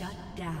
Shut down.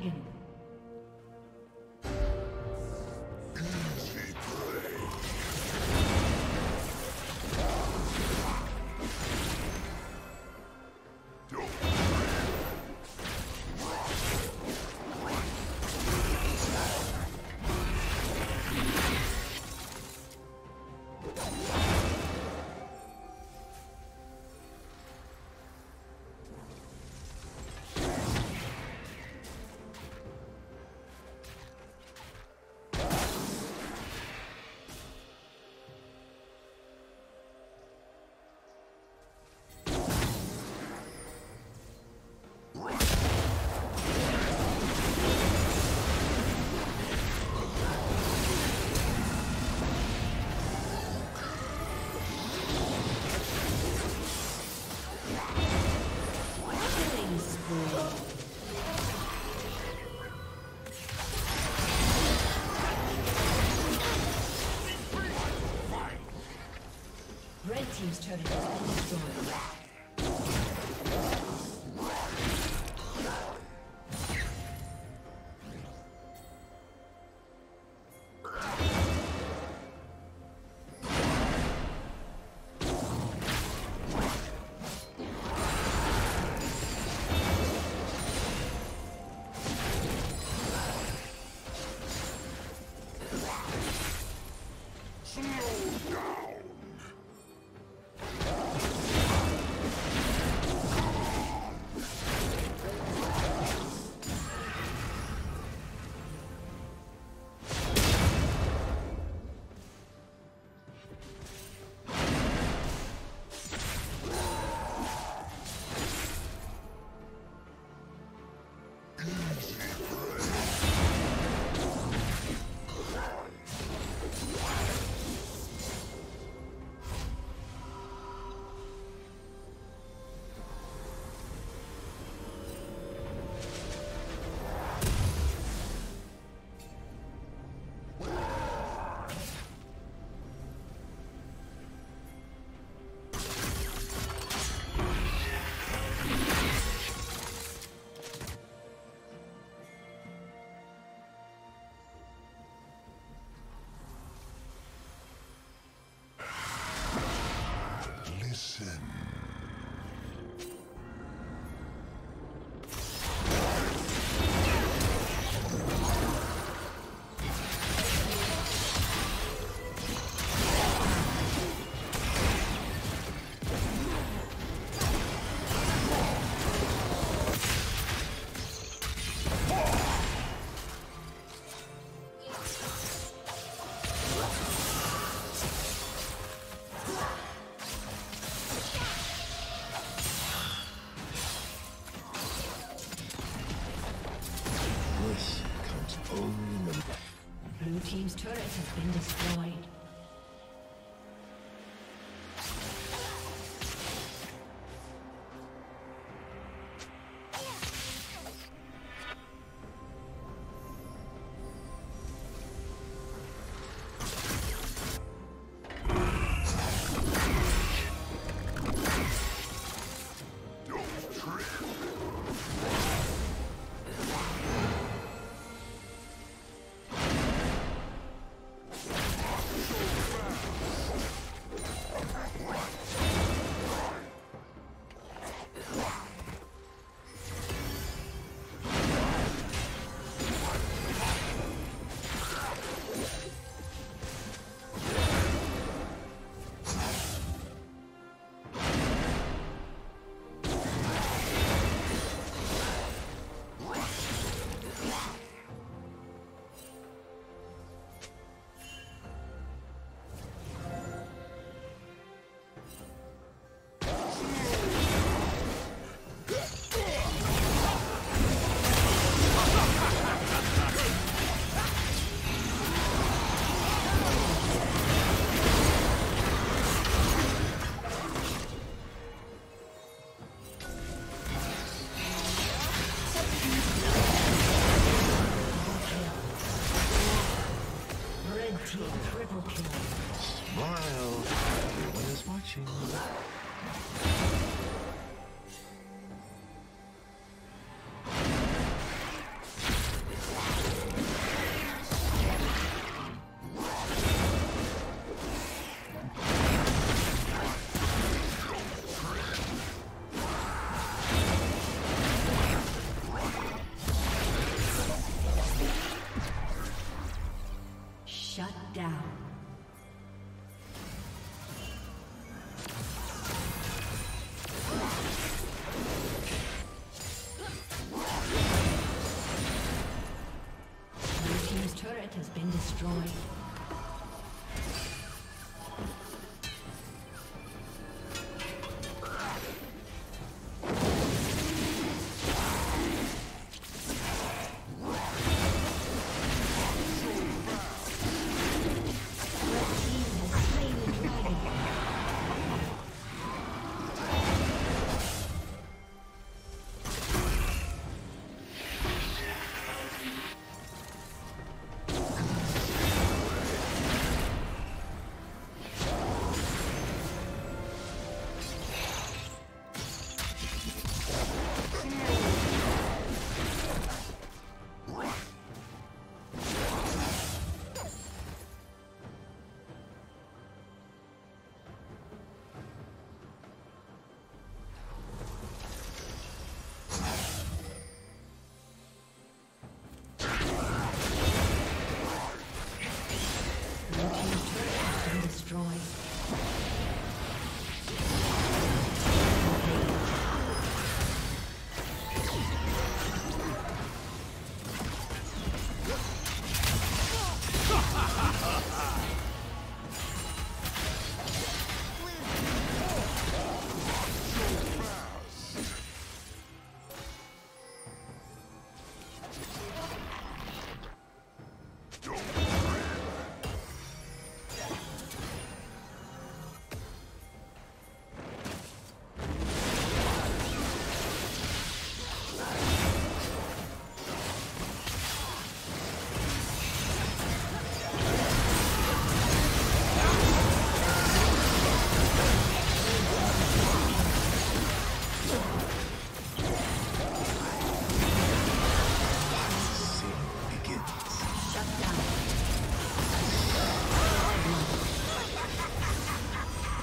dragon. Team's turret has been destroyed. Team's turret has been destroyed. destroyed.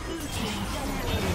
Blue team generated.